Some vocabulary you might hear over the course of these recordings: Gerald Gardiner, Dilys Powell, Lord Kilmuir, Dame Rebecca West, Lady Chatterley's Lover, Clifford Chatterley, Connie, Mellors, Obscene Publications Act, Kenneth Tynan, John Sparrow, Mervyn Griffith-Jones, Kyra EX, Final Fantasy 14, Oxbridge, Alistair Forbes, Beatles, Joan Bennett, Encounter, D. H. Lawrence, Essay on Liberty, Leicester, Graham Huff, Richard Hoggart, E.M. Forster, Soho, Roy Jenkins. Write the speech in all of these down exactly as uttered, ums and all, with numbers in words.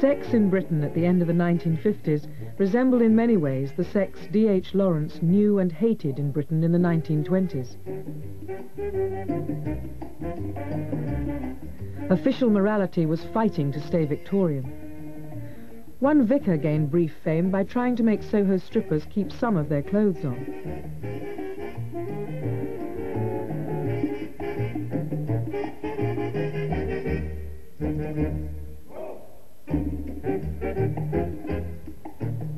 Sex in Britain at the end of the nineteen fifties resembled in many ways the sex D H Lawrence knew and hated in Britain in the nineteen twenties. Official morality was fighting to stay Victorian. One vicar gained brief fame by trying to make Soho strippers keep some of their clothes on.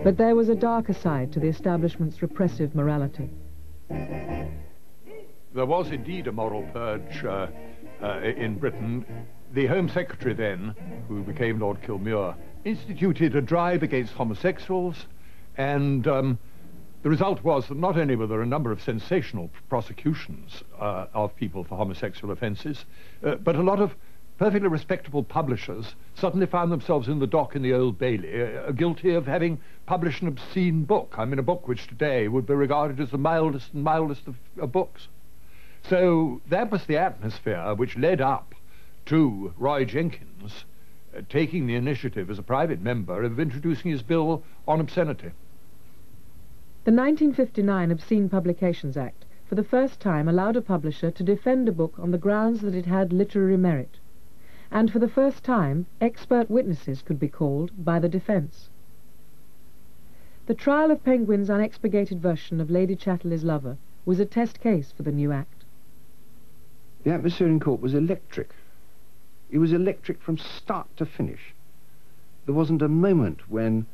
But there was a darker side to the establishment's repressive morality. There was indeed a moral purge uh, uh, in Britain. The Home Secretary then, who became Lord Kilmuir, instituted a drive against homosexuals, and um, the result was that not only were there a number of sensational prosecutions uh, of people for homosexual offences, uh, but a lot of perfectly respectable publishers suddenly found themselves in the dock in the Old Bailey, uh, guilty of having published an obscene book. I mean, a book which today would be regarded as the mildest and mildest of uh, books. So that was the atmosphere which led up to Roy Jenkins uh, taking the initiative as a private member of introducing his bill on obscenity. The nineteen fifty-nine Obscene Publications Act, for the first time, allowed a publisher to defend a book on the grounds that it had literary merit. And for the first time, expert witnesses could be called by the defence. The trial of Penguin's unexpurgated version of Lady Chatterley's Lover was a test case for the new act. The atmosphere in court was electric. It was electric from start to finish. There wasn't a moment when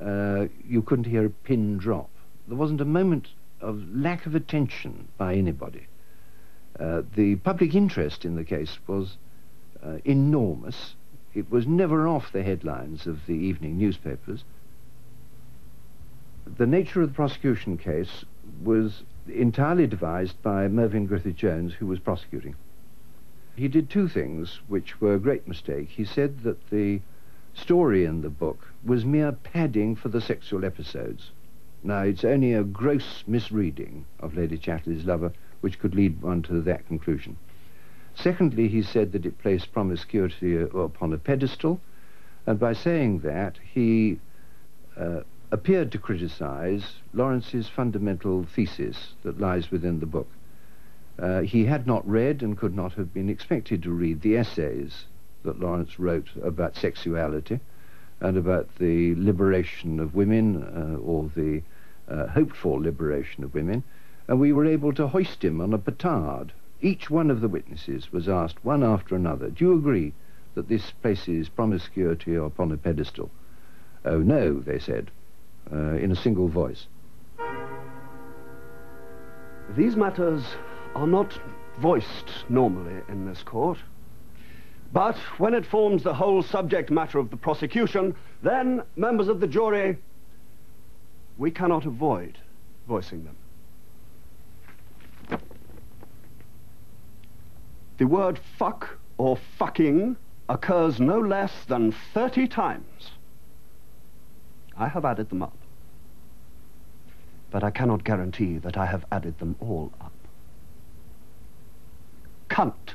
uh, you couldn't hear a pin drop. There wasn't a moment of lack of attention by anybody. Uh, the public interest in the case was Uh, enormous. It was never off the headlines of the evening newspapers. The nature of the prosecution case was entirely devised by Mervyn Griffith-Jones, who was prosecuting. He did two things which were a great mistake. He said that the story in the book was mere padding for the sexual episodes. Now, it's only a gross misreading of Lady Chatterley's Lover which could lead one to that conclusion. Secondly, he said that it placed promiscuity upon a pedestal, and by saying that, he uh, appeared to criticise Lawrence's fundamental thesis that lies within the book. Uh, he had not read and could not have been expected to read the essays that Lawrence wrote about sexuality and about the liberation of women, uh, or the uh, hoped-for liberation of women, and we were able to hoist him on a petard. Each one of the witnesses was asked, one after another, do you agree that this places promiscuity upon a pedestal? Oh, no, they said, uh, in a single voice. These matters are not voiced normally in this court, but when it forms the whole subject matter of the prosecution, then, members of the jury, we cannot avoid voicing them. The word fuck or fucking occurs no less than thirty times. I have added them up, but I cannot guarantee that I have added them all up. Cunt,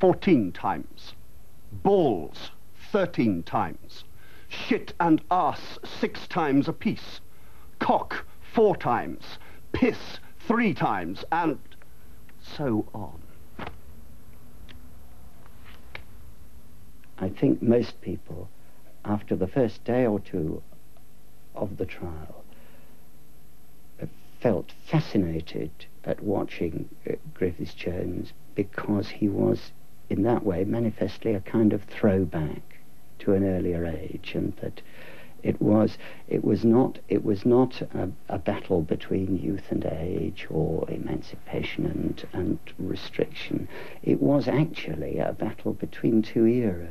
fourteen times. Balls, thirteen times. Shit and ass, six times apiece. Cock, four times. Piss, three times, and so on. I think most people, after the first day or two of the trial, felt fascinated at watching uh, Griffith-Jones, because he was, in that way, manifestly a kind of throwback to an earlier age, and that it was, it was not, it was not a, a battle between youth and age, or emancipation and, and restriction. It was actually a battle between two eras.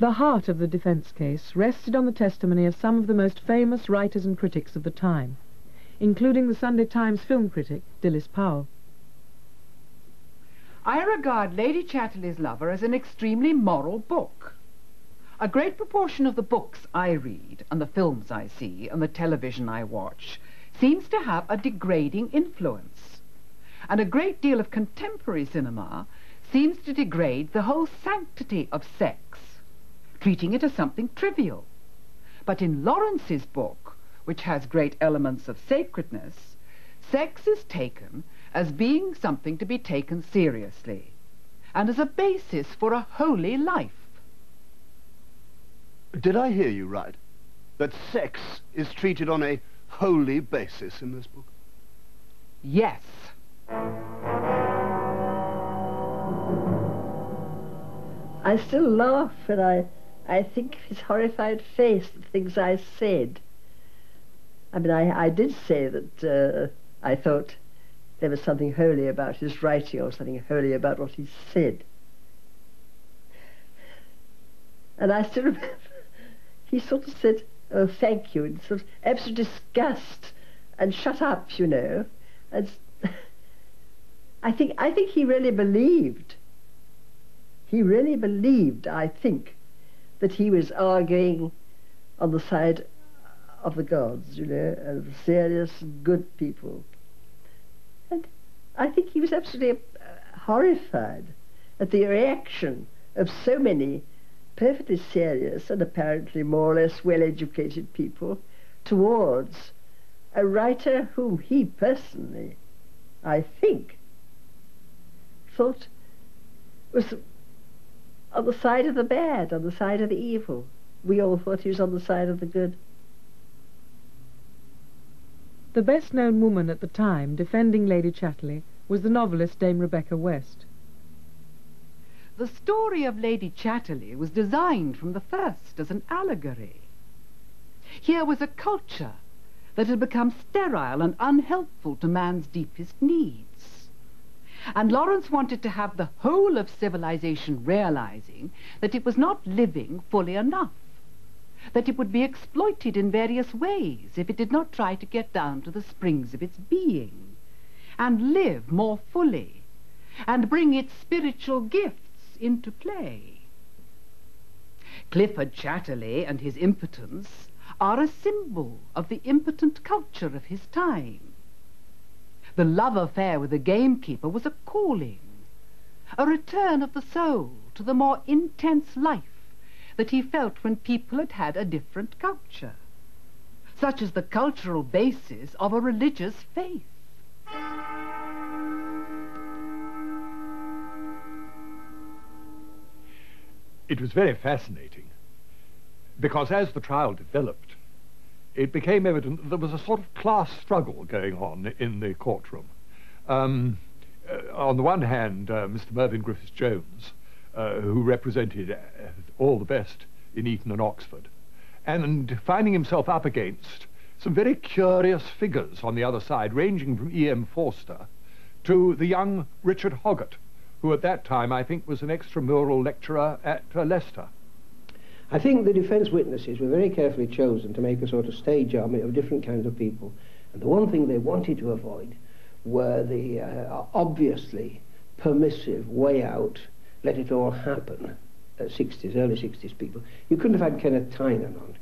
The heart of the defence case rested on the testimony of some of the most famous writers and critics of the time, including the Sunday Times film critic, Dilys Powell. I regard Lady Chatterley's Lover as an extremely moral book. A great proportion of the books I read, and the films I see, and the television I watch, seems to have a degrading influence. and a great deal of contemporary cinema seems to degrade the whole sanctity of sex, treating it as something trivial. But in Lawrence's book, which has great elements of sacredness, sex is taken as being something to be taken seriously, and as a basis for a holy life. Did I hear you right? That sex is treated on a holy basis in this book? Yes. I still laugh when I, I think of his horrified face at things I said. I mean, I, I did say that uh, I thought there was something holy about his writing or something holy about what he said. And I still remember he sort of said, "Oh, thank you," in sort of absolute disgust, and "shut up, you know." And I think, I think he really believed, he really believed, I think, that he was arguing on the side of the gods, you know, and the serious, good people. And I think he was absolutely uh, horrified at the reaction of so many perfectly serious and apparently more or less well-educated people towards a writer whom he personally, I think, thought was on the side of the bad, on the side of the evil. We all thought he was on the side of the good. The best-known woman at the time defending Lady Chatterley was the novelist Dame Rebecca West. The story of Lady Chatterley was designed from the first as an allegory. Here was a culture that had become sterile and unhelpful to man's deepest needs. And Lawrence wanted to have the whole of civilization realizing that it was not living fully enough, that it would be exploited in various ways if it did not try to get down to the springs of its being and live more fully and bring its spiritual gifts into play. Clifford Chatterley and his impotence are a symbol of the impotent culture of his time. The love affair with the gamekeeper was a calling, a return of the soul to the more intense life that he felt when people had had a different culture, such as the cultural basis of a religious faith. It was very fascinating, because as the trial developed, it became evident that there was a sort of class struggle going on in the courtroom. Um, uh, on the one hand, uh, Mister Mervyn Griffith-Jones, uh, who represented uh, all the best in Eton and Oxford, and finding himself up against some very curious figures on the other side, ranging from E M Forster to the young Richard Hoggart, who at that time, I think, was an extramural lecturer at uh, Leicester. I think the defence witnesses were very carefully chosen to make a sort of stage army of different kinds of people. And the one thing they wanted to avoid were the uh, obviously permissive way out, let it all happen, uh, sixties, early sixties people. You couldn't have had Kenneth Tynan on,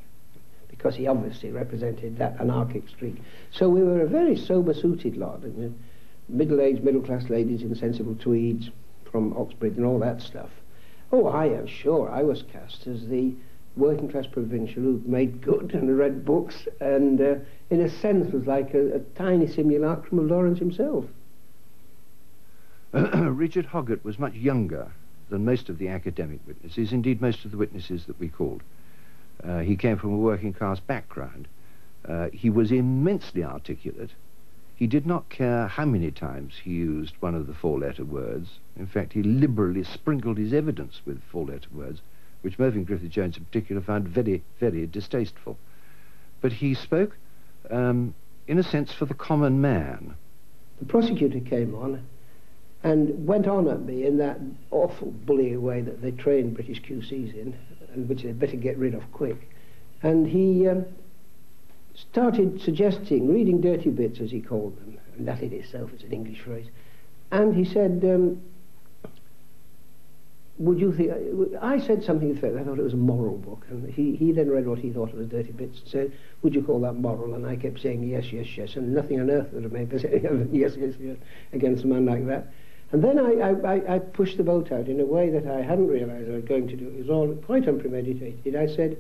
because he obviously represented that anarchic streak. So we were a very sober-suited lot, middle-aged, middle-class ladies in sensible tweeds, from Oxbridge and all that stuff. Oh, I am sure I was cast as the working class provincial who made good and read books and uh, in a sense was like a, a tiny simulacrum of Lawrence himself. Richard Hoggart was much younger than most of the academic witnesses, indeed most of the witnesses that we called. Uh, he came from a working class background. Uh, he was immensely articulate. He did not care how many times he used one of the four-letter words. In fact, he liberally sprinkled his evidence with four-letter words, which Mervyn Griffith-Jones in particular found very, very distasteful. But he spoke, um, in a sense, for the common man. The prosecutor came on and went on at me in that awful bully way that they train British Q Cs in, and which they'd better get rid of quick. And he... Um, started suggesting, reading dirty bits, as he called them, and that in itself is an English phrase, and he said, um, would you think... I said something to the effect that I thought it was a moral book, and he, he then read what he thought was dirty bits and said, would you call that moral? And I kept saying yes, yes, yes, and nothing on earth would have made me say yes, yes, yes, against a man like that. And then I, I, I pushed the boat out in a way that I hadn't realised I was going to do. It was all quite unpremeditated. I said,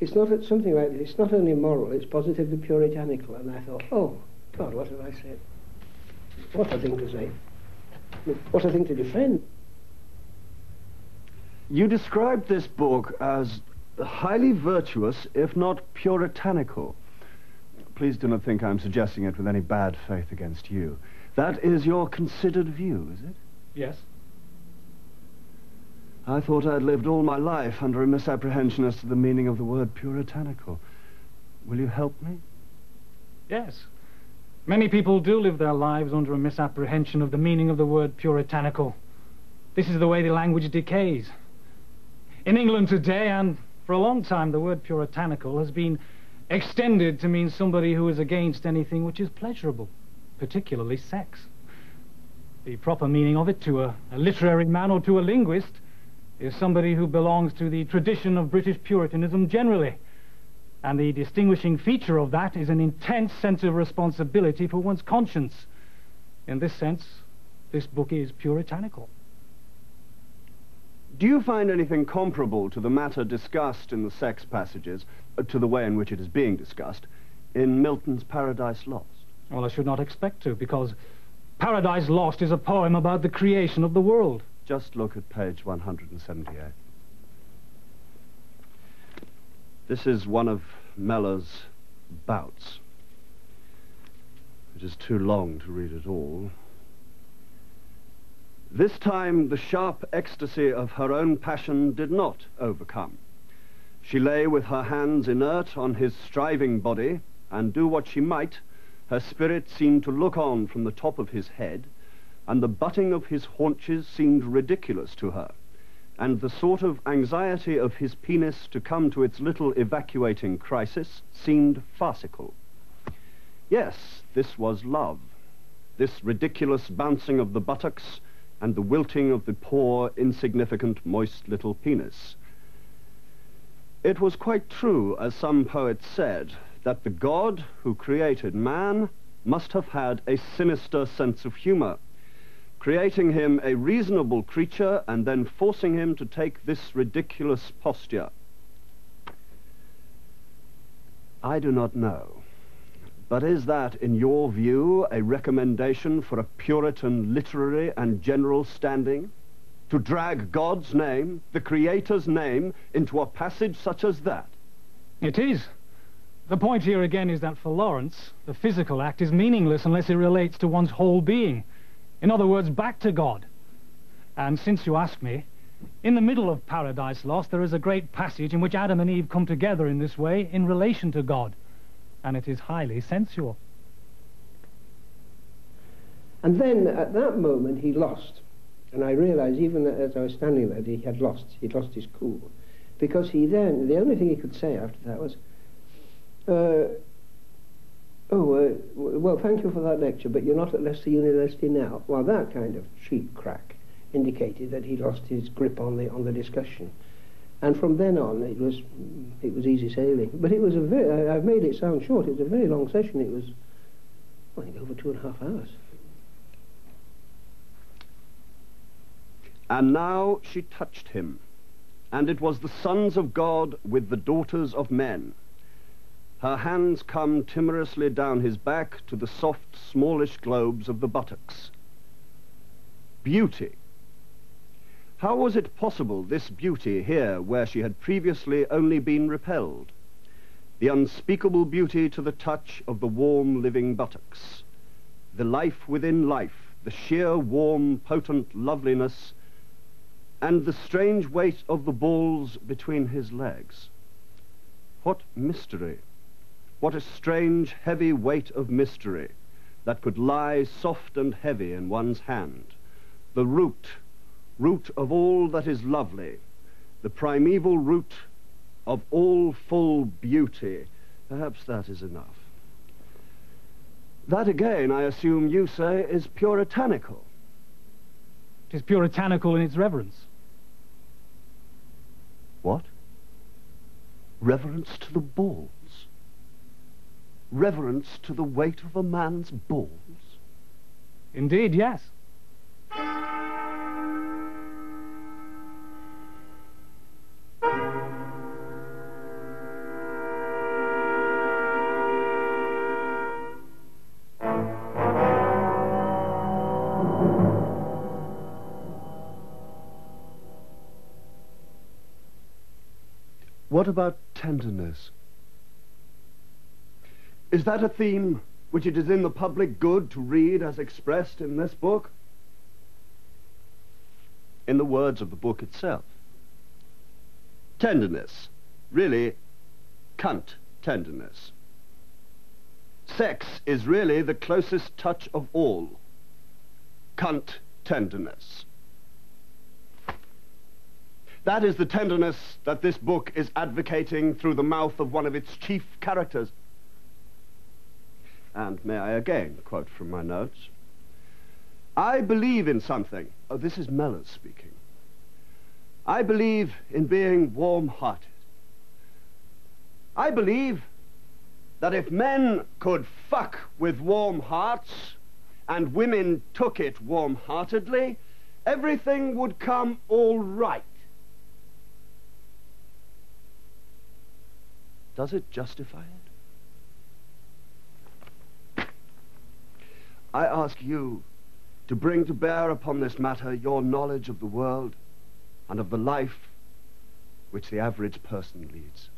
it's not something like this, it's not only moral, it's positively puritanical. And I thought, oh, God, what have I said? What a thing to say. What a thing to defend. You described this book as highly virtuous, if not puritanical. Please do not think I'm suggesting it with any bad faith against you. That is your considered view, is it? Yes. I thought I'd lived all my life under a misapprehension as to the meaning of the word puritanical. Will you help me? Yes. Many people do live their lives under a misapprehension of the meaning of the word puritanical. This is the way the language decays. In England today, and for a long time, the word puritanical has been extended to mean somebody who is against anything which is pleasurable, particularly sex. The proper meaning of it to a, a literary man or to a linguist is somebody who belongs to the tradition of British Puritanism generally. And the distinguishing feature of that is an intense sense of responsibility for one's conscience. In this sense, this book is puritanical. Do you find anything comparable to the matter discussed in the sex passages, uh, to the way in which it is being discussed, in Milton's Paradise Lost? Well, I should not expect to, because Paradise Lost is a poem about the creation of the world. Just look at page one hundred seventy-eight. This is one of Mellors' bouts. It is too long to read it all. This time, the sharp ecstasy of her own passion did not overcome. She lay with her hands inert on his striving body, and do what she might, her spirit seemed to look on from the top of his head, and the butting of his haunches seemed ridiculous to her, and the sort of anxiety of his penis to come to its little evacuating crisis seemed farcical. Yes, this was love, this ridiculous bouncing of the buttocks, and the wilting of the poor, insignificant, moist little penis. It was quite true, as some poets said, that the God who created man must have had a sinister sense of humour, creating him a reasonable creature and then forcing him to take this ridiculous posture. I do not know. But is that, in your view, a recommendation for a Puritan literary and general standing? To drag God's name, the Creator's name, into a passage such as that? It is. The point here again is that for Lawrence, the physical act is meaningless unless it relates to one's whole being. In other words, back to God. And since you ask me, in the middle of Paradise Lost, there is a great passage in which Adam and Eve come together in this way in relation to God. And it is highly sensual. And then, at that moment, he lost. And I realised, even as I was standing there, that he had lost. He'd lost his cool. Because he then, the only thing he could say after that was, uh, oh, uh, well, thank you for that lecture, but you're not at Leicester University now. Well, that kind of cheap crack indicated that he lost his grip on the, on the discussion. And from then on, it was it was easy sailing. But it was a very, I've made it sound short, it was a very long session. It was, I think, over two and a half hours. And now she touched him, and it was the sons of God with the daughters of men. Her hands come timorously down his back to the soft, smallish globes of the buttocks. Beauty. How was it possible, this beauty here, where she had previously only been repelled? The unspeakable beauty to the touch of the warm, living buttocks. The life within life, the sheer, warm, potent loveliness, and the strange weight of the balls between his legs. What mystery! What a strange, heavy weight of mystery that could lie soft and heavy in one's hand. The root... root of all that is lovely, the primeval root of all full beauty. Perhaps that is enough. That again, I assume you say, is puritanical. It is puritanical in its reverence. What? Reverence to the balls. Reverence to the weight of a man's balls. Indeed, yes. What about tenderness? Is that a theme which it is in the public good to read as expressed in this book? In the words of the book itself. Tenderness. Really, cunt tenderness. Sex is really the closest touch of all. Cunt tenderness. That is the tenderness that this book is advocating through the mouth of one of its chief characters. And may I again quote from my notes? I believe in something. Oh, this is Mellors speaking. I believe in being warm-hearted. I believe that if men could fuck with warm hearts and women took it warm-heartedly, everything would come all right. Does it justify it? I ask you to bring to bear upon this matter your knowledge of the world and of the life which the average person leads.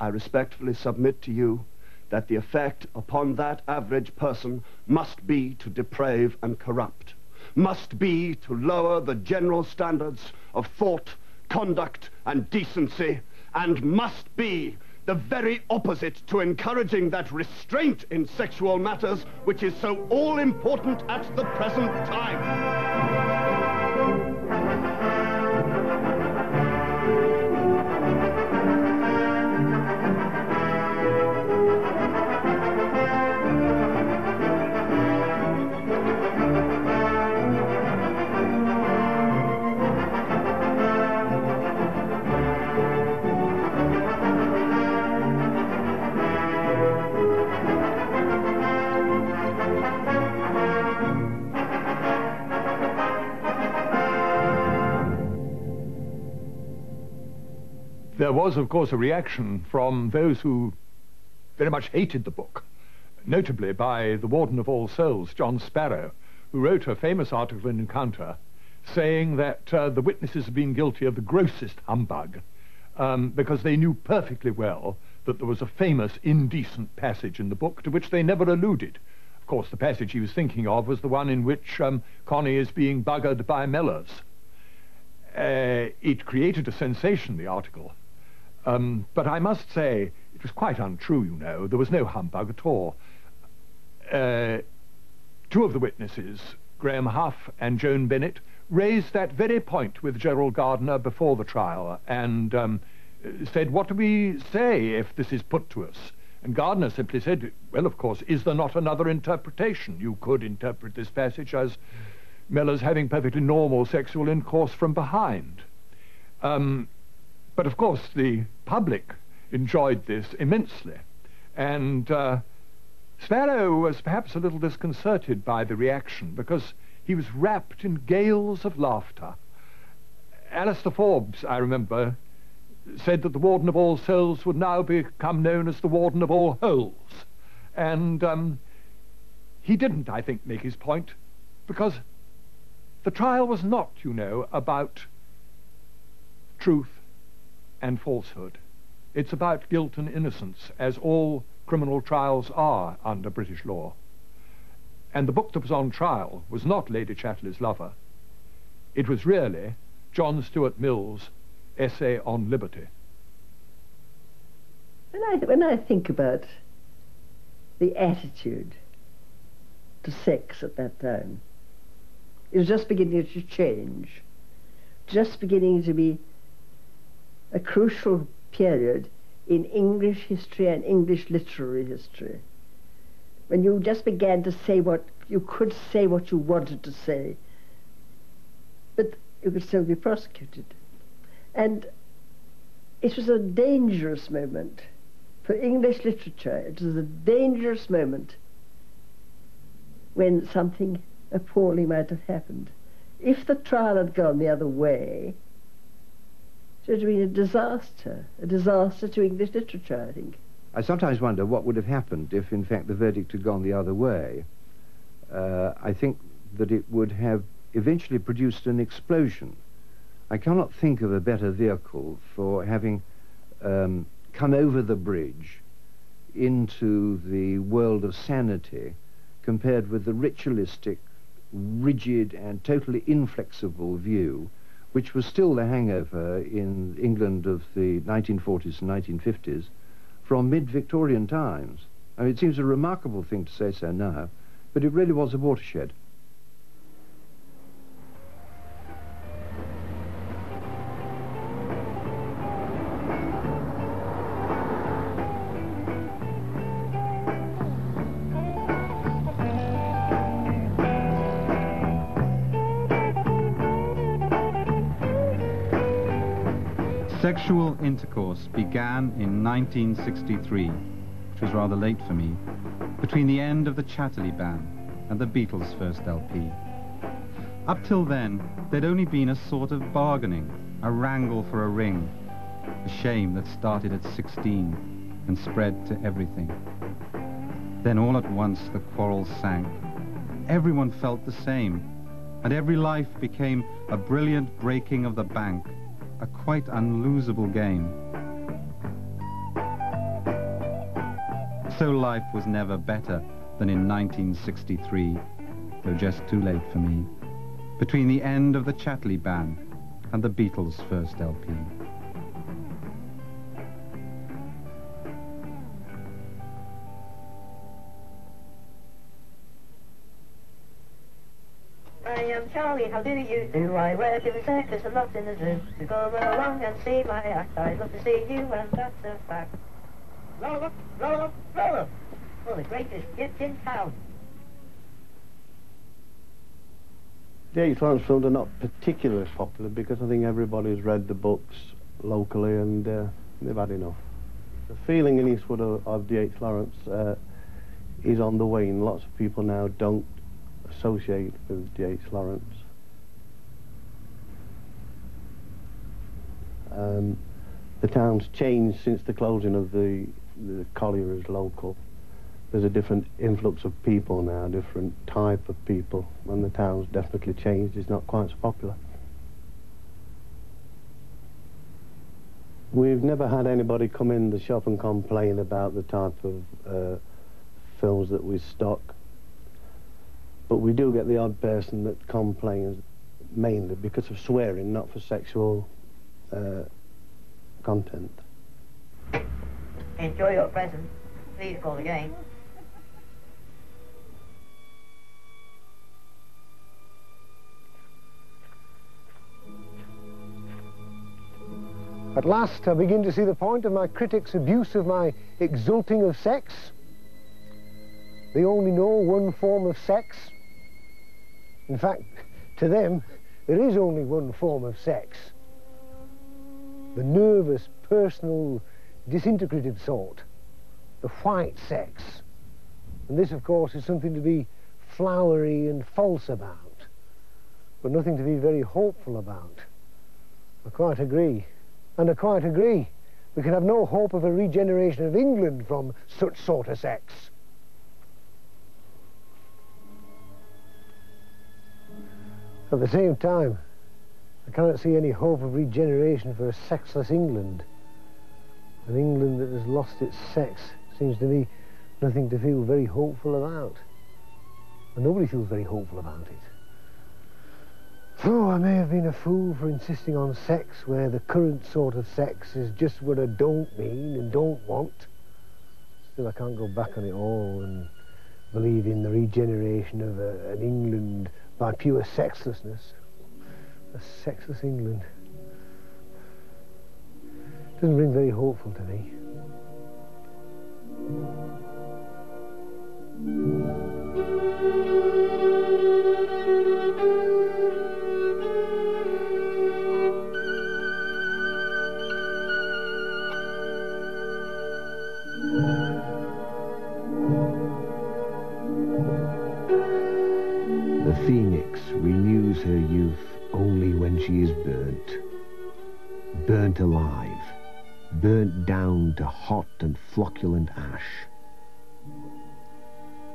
I respectfully submit to you that the effect upon that average person must be to deprave and corrupt, must be to lower the general standards of thought, conduct, and decency, and must be the very opposite to encouraging that restraint in sexual matters which is so all-important at the present time. There was, of course, a reaction from those who very much hated the book, notably by the Warden of All Souls, John Sparrow, who wrote a famous article in Encounter saying that uh, the witnesses had been guilty of the grossest humbug um, because they knew perfectly well that there was a famous indecent passage in the book to which they never alluded. Of course, the passage he was thinking of was the one in which um, Connie is being buggered by Mellors. Uh, it created a sensation, the article. Um, but I must say, it was quite untrue, you know. There was no humbug at all. Uh, two of the witnesses, Graham Huff and Joan Bennett, raised that very point with Gerald Gardiner before the trial and um, said, what do we say if this is put to us? And Gardiner simply said, well, of course, is there not another interpretation? You could interpret this passage as Mellors having perfectly normal sexual intercourse from behind. Um, but, of course, the public enjoyed this immensely. And uh, Sparrow was perhaps a little disconcerted by the reaction because he was wrapped in gales of laughter. Alistair Forbes, I remember, said that the Warden of All Souls would now become known as the Warden of All Holes. And um, he didn't, I think, make his point because the trial was not, you know, about truth and falsehood. It's about guilt and innocence, as all criminal trials are under British law. And the book that was on trial was not Lady Chatterley's Lover. It was really John Stuart Mill's Essay on Liberty. When I, when I think about the attitude to sex at that time, it was just beginning to change, just beginning to be a crucial period in English history and English literary history, when you just began to say what you could say, what you wanted to say, but it would still be prosecuted. And it was a dangerous moment for English literature. It was a dangerous moment when something appalling might have happened. If the trial had gone the other way, it would have been a disaster, a disaster to English literature, I think. I sometimes wonder what would have happened if, in fact, the verdict had gone the other way. Uh, I think that it would have eventually produced an explosion. I cannot think of a better vehicle for having um, come over the bridge into the world of sanity compared with the ritualistic, rigid and totally inflexible view which was still the hangover in England of the nineteen forties and nineteen fifties from mid-Victorian times. I mean, it seems a remarkable thing to say so now, but it really was a watershed. Sexual intercourse began in nineteen sixty-three, which was rather late for me, between the end of the Chatterley Ban and the Beatles' first L P. Up till then, there'd only been a sort of bargaining, a wrangle for a ring, a shame that started at sixteen and spread to everything. Then all at once the quarrels sank. Everyone felt the same, and every life became a brilliant breaking of the bank, a quite unlosable game. So life was never better than in nineteen sixty-three, though just too late for me, between the end of the Chatterley Ban and the Beatles' first L P. I am Charlie, how do you do? I wear different circus and lots in the zoo. So go along and see my act. I'd love to see you, and that's a fact. Roll up, roll up, roll up! Well, the greatest gift in town. The H. Lawrence films are not particularly popular because I think everybody's read the books locally and uh, they've had enough. The feeling in Eastwood of D. H. Lawrence uh, is on the wane. Lots of people now don't associate with D H. Lawrence. Um, the town's changed since the closing of the, the Collier's local. There's a different influx of people now, different type of people, and the town's definitely changed. It's not quite so popular. We've never had anybody come in the shop and complain about the type of uh, films that we stock. But we do get the odd person that complains, mainly because of swearing, not for sexual uh, content. Enjoy your present. Please call again. At last, I begin to see the point of my critics' abuse of my exulting of sex. They only know one form of sex. In fact, to them, there is only one form of sex. The nervous, personal, disintegrative sort. The white sex. And this, of course, is something to be flowery and false about, but nothing to be very hopeful about. I quite agree. And I quite agree. We can have no hope of a regeneration of England from such sort of sex. At the same time, I cannot see any hope of regeneration for a sexless England. An England that has lost its sex seems to me nothing to feel very hopeful about. And nobody feels very hopeful about it. So I may have been a fool for insisting on sex where the current sort of sex is just what I don't mean and don't want. Still, I can't go back on it all and believe in the regeneration of a, an England by pure sexlessness. A sexless England. Doesn't ring very hopeful to me. Essex renews her youth only when she is burnt. Burnt alive, burnt down to hot and flocculent ash.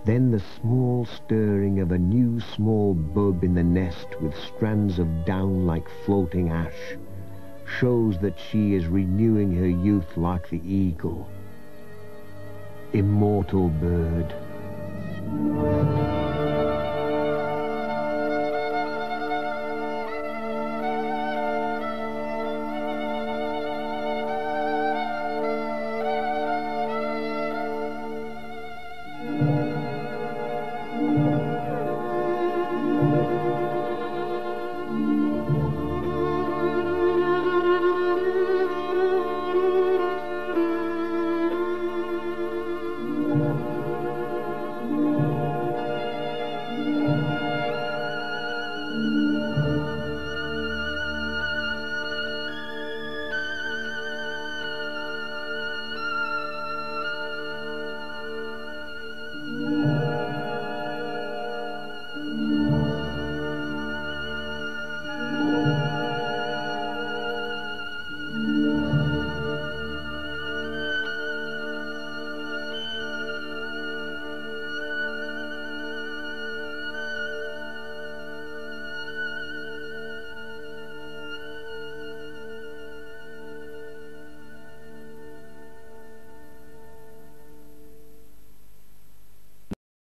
Then the small stirring of a new small bud in the nest with strands of down like floating ash shows that she is renewing her youth like the eagle. Immortal bird.